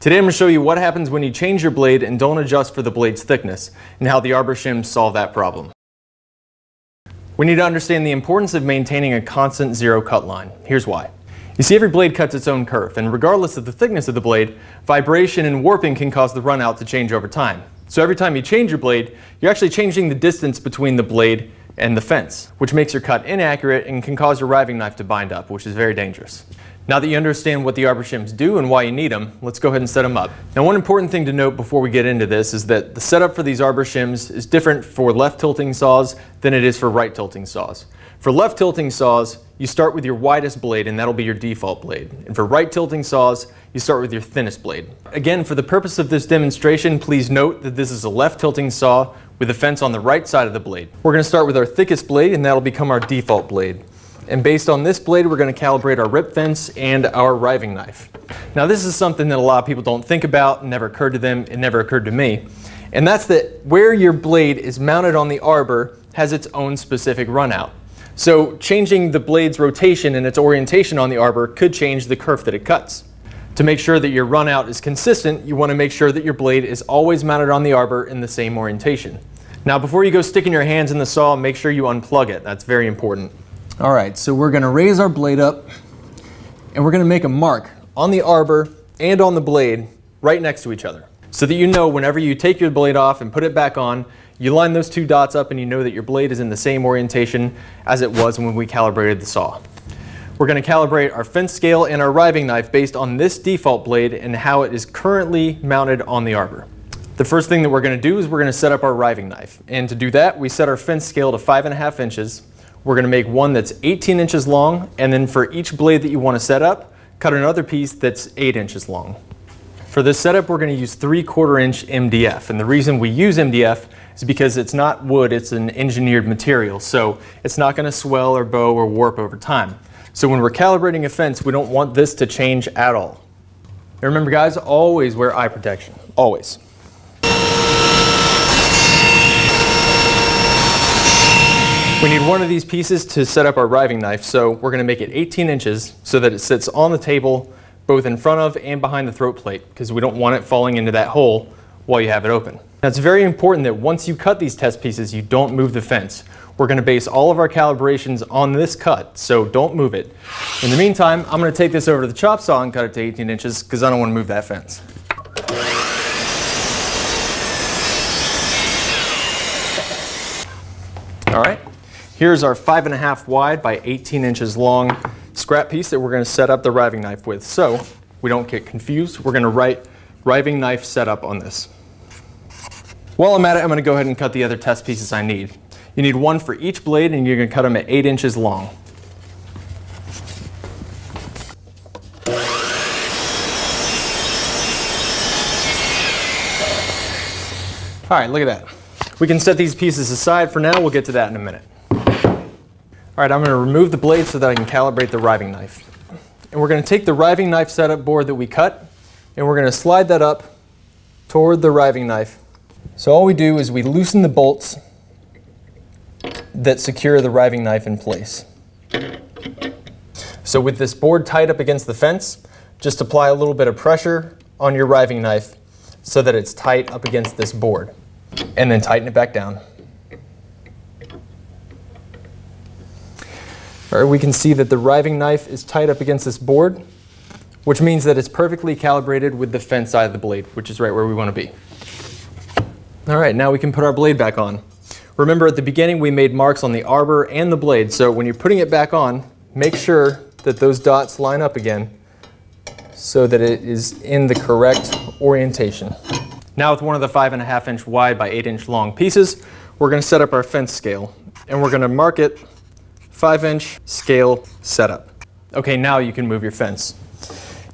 Today I'm going to show you what happens when you change your blade and don't adjust for the blade's thickness, and how the arbor shims solve that problem. We need to understand the importance of maintaining a constant zero cut line. Here's why. You see, every blade cuts its own curve, and regardless of the thickness of the blade, vibration and warping can cause the runout to change over time. So every time you change your blade, you're actually changing the distance between the blade and the fence, which makes your cut inaccurate and can cause your riving knife to bind up, which is very dangerous. Now that you understand what the arbor shims do and why you need them, let's go ahead and set them up. Now, one important thing to note before we get into this is that the setup for these arbor shims is different for left tilting saws than it is for right tilting saws. For left tilting saws, you start with your widest blade, and that'll be your default blade. And for right tilting saws, you start with your thinnest blade. Again, for the purpose of this demonstration, please note that this is a left tilting saw with a fence on the right side of the blade. We're going to start with our thickest blade, and that'll become our default blade. And based on this blade, we're going to calibrate our rip fence and our riving knife. Now, this is something that a lot of people don't think about, never occurred to them, it never occurred to me. And that's that where your blade is mounted on the arbor has its own specific runout. So changing the blade's rotation and its orientation on the arbor could change the kerf that it cuts. To make sure that your runout is consistent, you want to make sure that your blade is always mounted on the arbor in the same orientation. Now, before you go sticking your hands in the saw, make sure you unplug it. That's very important. All right, so we're going to raise our blade up, and we're going to make a mark on the arbor and on the blade right next to each other, so that you know whenever you take your blade off and put it back on, you line those two dots up and you know that your blade is in the same orientation as it was when we calibrated the saw. We're going to calibrate our fence scale and our riving knife based on this default blade and how it is currently mounted on the arbor. The first thing that we're going to do is we're going to set up our riving knife, and to do that, we set our fence scale to 5.5 inches. We're going to make one that's 18 inches long, and then for each blade that you want to set up, cut another piece that's 8 inches long. For this setup, we're going to use 3/4 inch MDF, and the reason we use MDF is because it's not wood, it's an engineered material, so it's not going to swell or bow or warp over time. So when we're calibrating a fence, we don't want this to change at all. And remember, guys, always wear eye protection, always. We need one of these pieces to set up our riving knife, so we're going to make it 18 inches so that it sits on the table, both in front of and behind the throat plate, because we don't want it falling into that hole while you have it open. Now, it's very important that once you cut these test pieces, you don't move the fence. We're going to base all of our calibrations on this cut, so don't move it. In the meantime, I'm going to take this over to the chop saw and cut it to 18 inches because I don't want to move that fence. All right. Here's our 5.5 wide by 18 inches long scrap piece that we're going to set up the riving knife with. So we don't get confused, we're going to write riving knife setup on this. While I'm at it, I'm going to go ahead and cut the other test pieces I need. You need one for each blade, and you're going to cut them at 8 inches long. All right, look at that. We can set these pieces aside for now, we'll get to that in a minute. All right, I'm going to remove the blade so that I can calibrate the riving knife. And we're going to take the riving knife setup board that we cut, and we're going to slide that up toward the riving knife. So all we do is we loosen the bolts that secure the riving knife in place. So with this board tied up against the fence, just apply a little bit of pressure on your riving knife so that it's tight up against this board, and then tighten it back down. All right, we can see that the riving knife is tied up against this board, which means that it's perfectly calibrated with the fence side of the blade, which is right where we want to be. All right, now we can put our blade back on. Remember, at the beginning we made marks on the arbor and the blade, so when you're putting it back on, make sure that those dots line up again so that it is in the correct orientation. Now, with one of the 5.5 inch wide by 8 inch long pieces, we're going to set up our fence scale, and we're going to mark it 5 inch scale setup. Okay, now you can move your fence.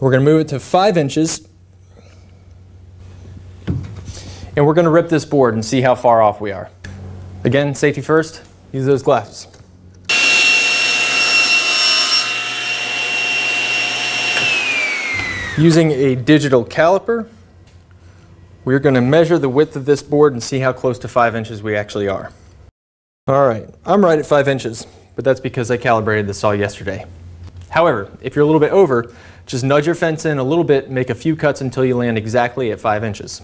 We're going to move it to 5 inches, and we're going to rip this board and see how far off we are. Again, safety first, use those glasses. Using a digital caliper, we're going to measure the width of this board and see how close to 5 inches we actually are. All right, I'm right at 5 inches. But that's because I calibrated the saw yesterday. However, if you're a little bit over, just nudge your fence in a little bit, make a few cuts until you land exactly at 5 inches.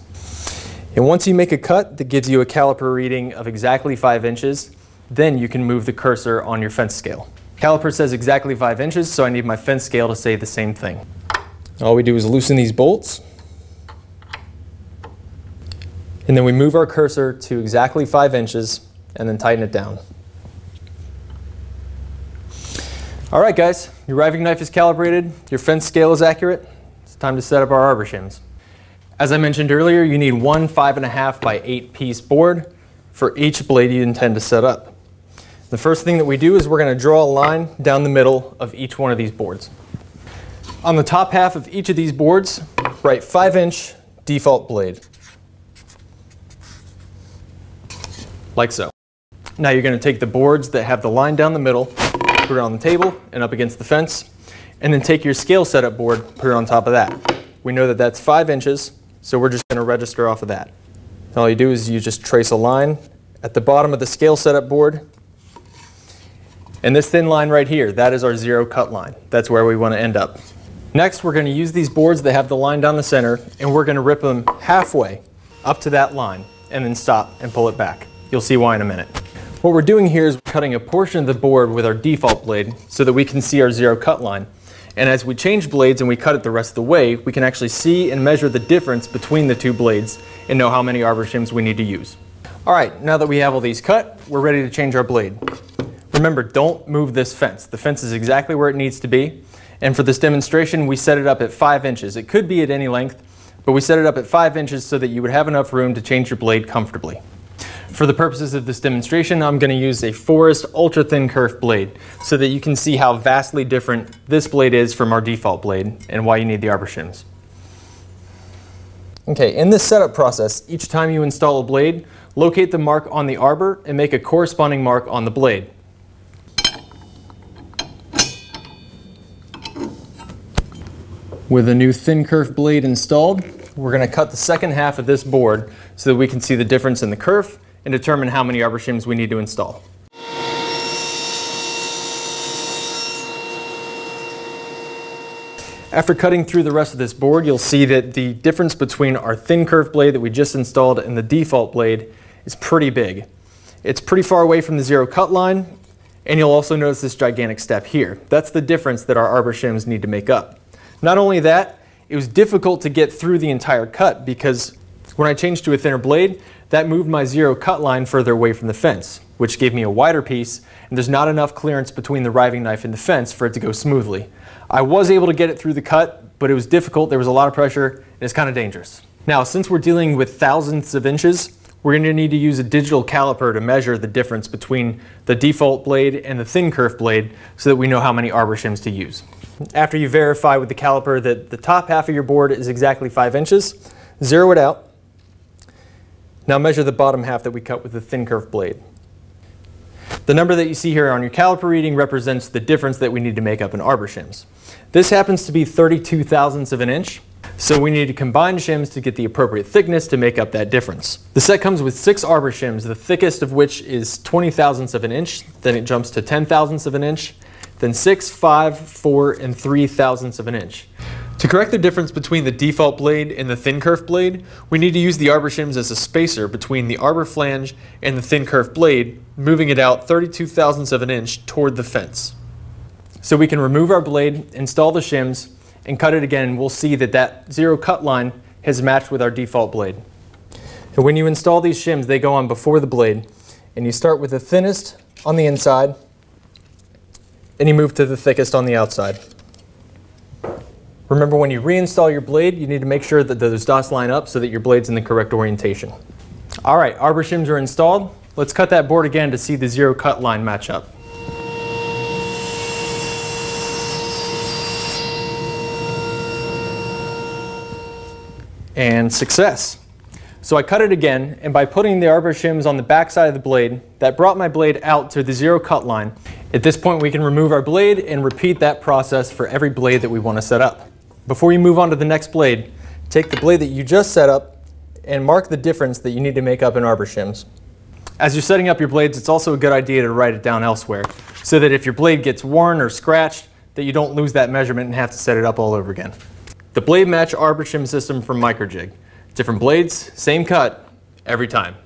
And once you make a cut that gives you a caliper reading of exactly 5 inches, then you can move the cursor on your fence scale. Caliper says exactly 5 inches, so I need my fence scale to say the same thing. All we do is loosen these bolts, and then we move our cursor to exactly 5 inches and then tighten it down. All right, guys, your riving knife is calibrated, your fence scale is accurate, it's time to set up our arbor shims. As I mentioned earlier, you need 1 5.5 by 8 piece board for each blade you intend to set up. The first thing that we do is we're going to draw a line down the middle of each one of these boards. On the top half of each of these boards, write 5 inch default blade. Like so. Now you're going to take the boards that have the line down the middle, put it on the table and up against the fence, and then take your scale setup board, put it on top of that. We know that that's 5 inches, so we're just going to register off of that. And all you do is you just trace a line at the bottom of the scale setup board, and this thin line right here, that is our zero cut line. That's where we want to end up. Next, we're going to use these boards that have the line down the center, and we're going to rip them halfway up to that line and then stop and pull it back. You'll see why in a minute. What we're doing here is cutting a portion of the board with our default blade so that we can see our zero cut line. And as we change blades and we cut it the rest of the way, we can actually see and measure the difference between the two blades and know how many arbor shims we need to use. All right, now that we have all these cut, we're ready to change our blade. Remember, don't move this fence. The fence is exactly where it needs to be. And for this demonstration, we set it up at 5 inches. It could be at any length, but we set it up at 5 inches so that you would have enough room to change your blade comfortably. For the purposes of this demonstration, I'm going to use a Forest ultra thin kerf blade so that you can see how vastly different this blade is from our default blade and why you need the arbor shims. Okay, in this setup process, each time you install a blade, locate the mark on the arbor and make a corresponding mark on the blade. With a new thin kerf blade installed, we're going to cut the second half of this board so that we can see the difference in the kerf and determine how many arbor shims we need to install. After cutting through the rest of this board, you'll see that the difference between our thin kerf blade that we just installed and the default blade is pretty big. It's pretty far away from the zero cut line, and you'll also notice this gigantic step here. That's the difference that our arbor shims need to make up. Not only that, it was difficult to get through the entire cut because when I changed to a thinner blade, that moved my zero cut line further away from the fence, which gave me a wider piece, and there's not enough clearance between the riving knife and the fence for it to go smoothly. I was able to get it through the cut, but it was difficult, there was a lot of pressure, and it's kind of dangerous. Now, since we're dealing with thousandths of inches, we're going to need to use a digital caliper to measure the difference between the default blade and the thin kerf blade so that we know how many arbor shims to use. After you verify with the caliper that the top half of your board is exactly 5 inches, zero it out. Now measure the bottom half that we cut with the thin kerf blade. The number that you see here on your caliper reading represents the difference that we need to make up in arbor shims. This happens to be 32 thousandths of an inch, so we need to combine shims to get the appropriate thickness to make up that difference. The set comes with 6 arbor shims, the thickest of which is 20 thousandths of an inch, then it jumps to 10 thousandths of an inch, then 6, 5, 4, and 3 thousandths of an inch. To correct the difference between the default blade and the thin kerf blade, we need to use the arbor shims as a spacer between the arbor flange and the thin kerf blade, moving it out 32 thousandths of an inch toward the fence. So we can remove our blade, install the shims, and cut it again. We'll see that that zero cut line has matched with our default blade. And when you install these shims, they go on before the blade, and you start with the thinnest on the inside, and you move to the thickest on the outside. Remember, when you reinstall your blade, you need to make sure that those dots line up so that your blade's in the correct orientation. All right, arbor shims are installed. Let's cut that board again to see the zero cut line match up. And success. So I cut it again, and by putting the arbor shims on the back side of the blade, that brought my blade out to the zero cut line. At this point, we can remove our blade and repeat that process for every blade that we want to set up. Before you move on to the next blade, take the blade that you just set up and mark the difference that you need to make up in arbor shims. As you're setting up your blades, it's also a good idea to write it down elsewhere so that if your blade gets worn or scratched, that you don't lose that measurement and have to set it up all over again. The BLADEMATCH arbor trim system from Microjig. Different blades, same cut, every time.